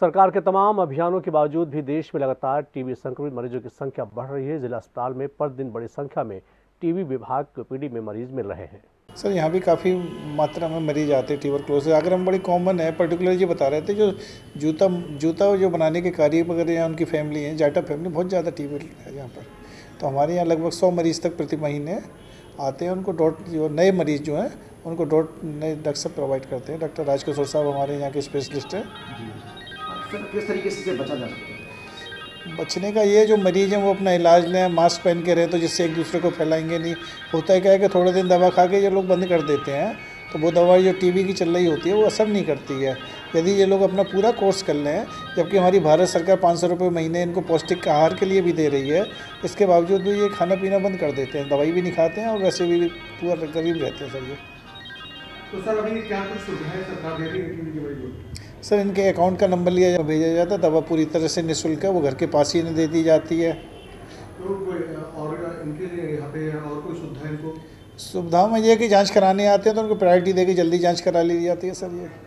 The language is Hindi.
सरकार के तमाम अभियानों के बावजूद भी देश में लगातार टीबी संक्रमित मरीजों की संख्या बढ़ रही है। जिला अस्पताल में प्रतिदिन बड़ी संख्या में टीबी विभाग के ओपीडी में मरीज मिल रहे हैं। सर, यहाँ भी काफ़ी मात्रा में मरीज आते हैं ट्यूबरक्लोसिस। अगर हम बड़ी कॉमन है, पर्टिकुलरली ये बता रहे थे जो जूता जो बनाने के कार्य वगैरह यहाँ उनकी फैमिली है, जाटा फैमिली, बहुत ज़्यादा टीबी है यहाँ पर। तो हमारे यहाँ लगभग 100 मरीज तक प्रति महीने आते हैं। उनको डॉट जो नए मरीज़ जो हैं उनको डॉट नए डॉक्टर प्रोवाइड करते हैं। डॉक्टर राज किशोर साहब हमारे यहाँ के स्पेशलिस्ट हैं। सर, किस तरीके से बचा जा सकता है? बचने का ये जो मरीज़ हैं वो अपना इलाज लें, मास्क पहन के रहे तो जिससे एक दूसरे को फैलाएंगे नहीं। होता है क्या है कि थोड़े दिन दवा खा के ये लोग बंद कर देते हैं, तो वो दवा जो टीबी की चल रही होती है वो असर नहीं करती है। यदि ये लोग अपना पूरा कोर्स कर लें, जबकि हमारी भारत सरकार 500 रुपये महीने इनको पौष्टिक आहार के लिए भी दे रही है, इसके बावजूद भी ये खाना पीना बंद कर देते हैं, दवाई भी नहीं खाते हैं और वैसे भी पूरा गरीब रहते हैं। सर, ये तो सर अभी क्या कुछ सुविधाएं सरकार दे रही है? सर, इनके अकाउंट का नंबर लिया भेजा जाता है, दवा पूरी तरह से निःशुल्क है, वो घर के पास ही इन्हें दे दी जाती है। तो और इनके लिए यहाँ पे और कोई सुविधा इनको? सुविधा में यह है कि जांच कराने आते हैं तो उनको प्रायोरिटी देके जल्दी जांच करा ली जाती है। सर, ये